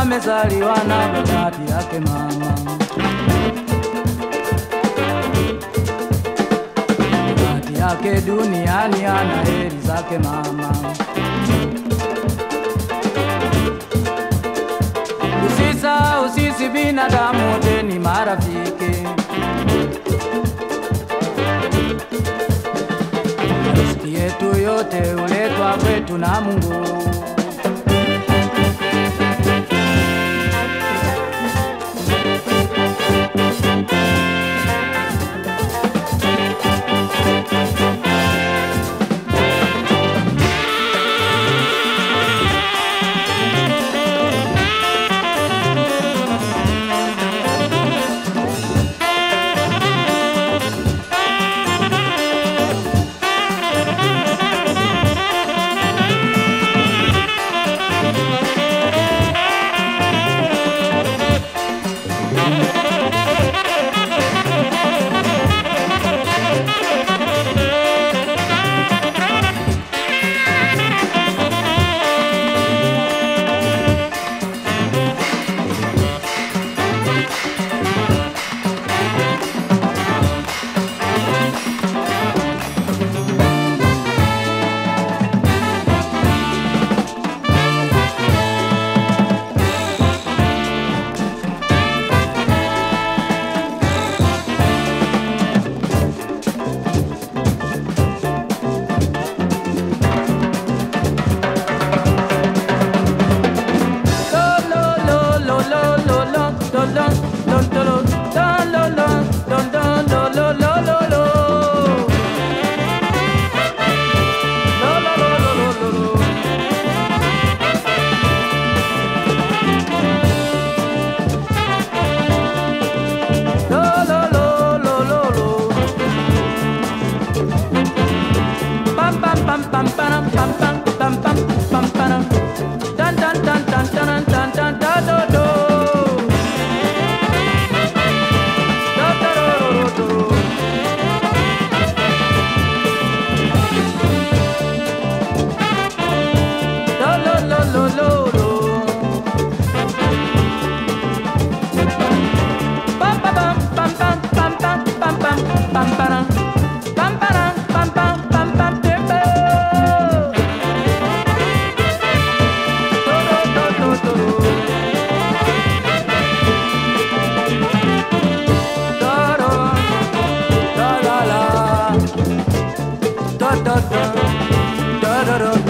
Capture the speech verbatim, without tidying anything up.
Amezaliwa na bahati yake mama. Bahati yake duniani ana heri zake mama. Usisahau sisi binadamu wote ni marafiki. Riziki yetu yote huletwa kwetu na Mungu. Da da da da da da.